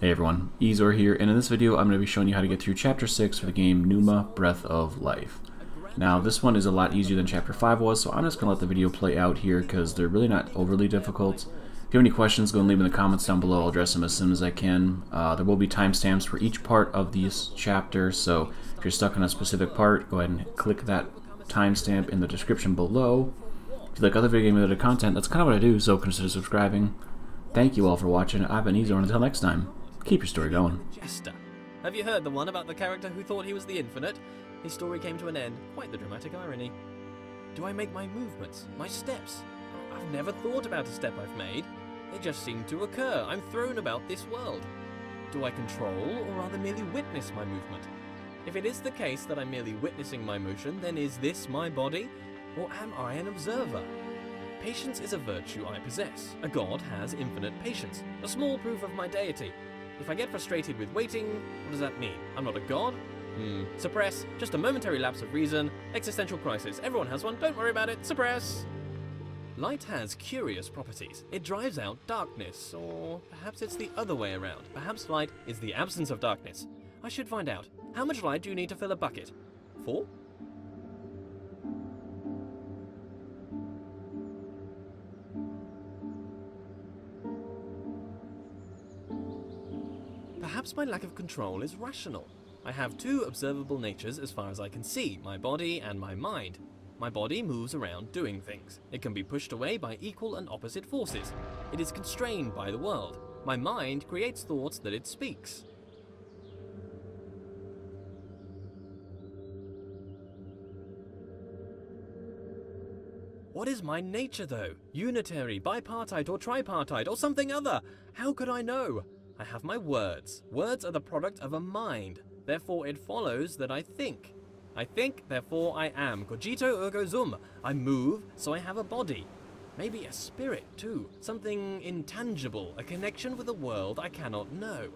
Hey everyone, Eezore here, and in this video I'm going to be showing you how to get through Chapter 6 for the game Pneuma Breath of Life. Now this one is a lot easier than Chapter 5 was, so I'm just going to let the video play out here because they're really not overly difficult. If you have any questions, go and leave them in the comments down below. I'll address them as soon as I can. There will be timestamps for each part of this chapter, so if you're stuck on a specific part, go ahead and click that timestamp in the description below. If you like other video game related content, that's kind of what I do, so consider subscribing. Thank you all for watching. I've been Eezore, and until next time. Keep your story going. Jester. Have you heard the one about the character who thought he was the infinite? His story came to an end. Quite the dramatic irony. Do I make my movements? My steps? I've never thought about a step I've made. They just seem to occur. I'm thrown about this world. Do I control or rather merely witness my movement? If it is the case that I'm merely witnessing my motion, then is this my body? Or am I an observer? Patience is a virtue I possess. A god has infinite patience. A small proof of my deity. If I get frustrated with waiting, what does that mean? I'm not a god? Suppress. Just a momentary lapse of reason. Existential crisis. Everyone has one. Don't worry about it. Suppress. Light has curious properties. It drives out darkness, or perhaps it's the other way around. Perhaps light is the absence of darkness. I should find out. How much light do you need to fill a bucket? 4? Perhaps my lack of control is rational. I have two observable natures as far as I can see, my body and my mind. My body moves around doing things. It can be pushed away by equal and opposite forces. It is constrained by the world. My mind creates thoughts that it speaks. What is my nature though? Unitary, bipartite or tripartite or something other? How could I know? I have my words. Words are the product of a mind. Therefore, it follows that I think. I think, therefore I am. Cogito ergo sum. I move, so I have a body. Maybe a spirit, too. Something intangible. A connection with a world I cannot know.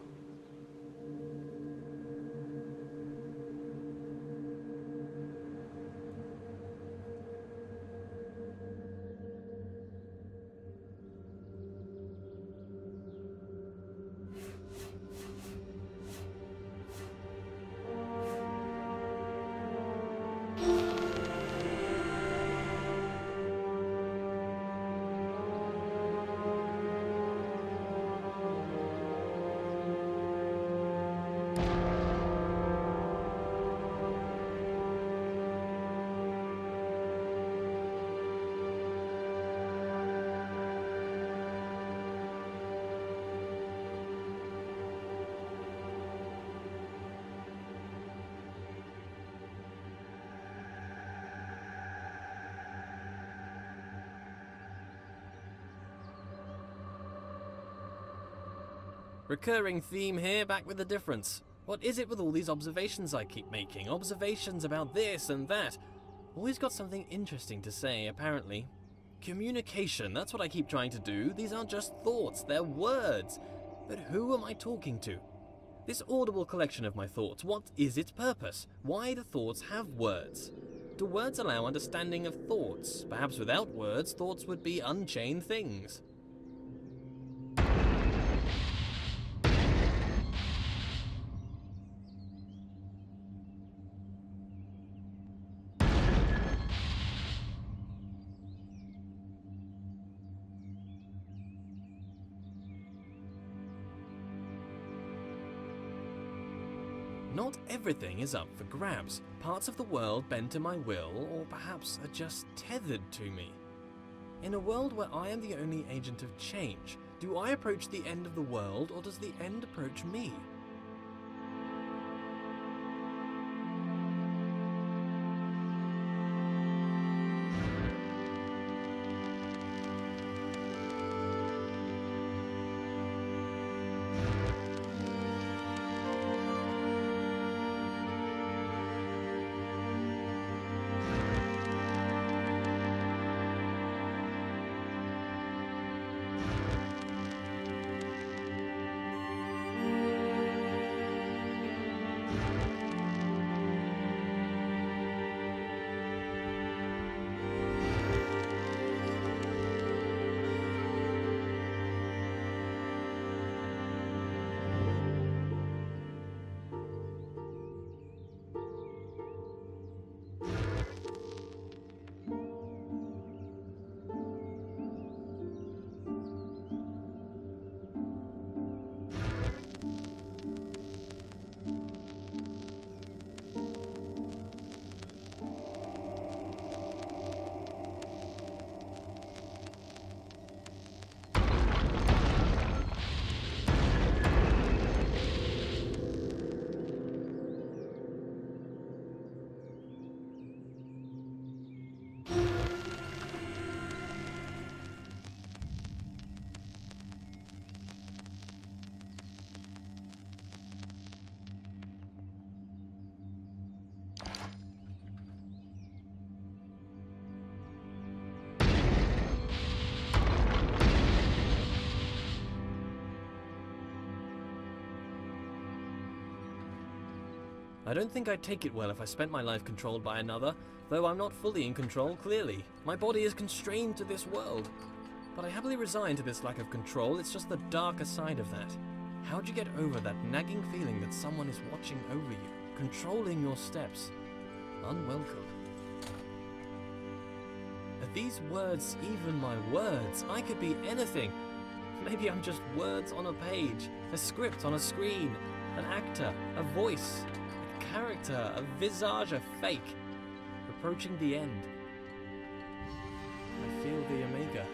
Recurring theme here, back with a difference. What is it with all these observations I keep making? Observations about this and that. Always got something interesting to say, apparently. Communication, that's what I keep trying to do. These aren't just thoughts, they're words. But who am I talking to? This audible collection of my thoughts, what is its purpose? Why do thoughts have words? Do words allow understanding of thoughts? Perhaps without words, thoughts would be unchained things. Not everything is up for grabs. Parts of the world bend to my will, or perhaps are just tethered to me. In a world where I am the only agent of change, do I approach the end of the world, or does the end approach me? I don't think I'd take it well if I spent my life controlled by another, though I'm not fully in control, clearly. My body is constrained to this world. But I happily resign to this lack of control, it's just the darker side of that. How'd you get over that nagging feeling that someone is watching over you, controlling your steps? Unwelcome. Are these words even my words? I could be anything. Maybe I'm just words on a page, a script on a screen, an actor, a voice. Character, a visage, a fake. Approaching the end. I feel the Omega,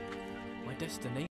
my destination.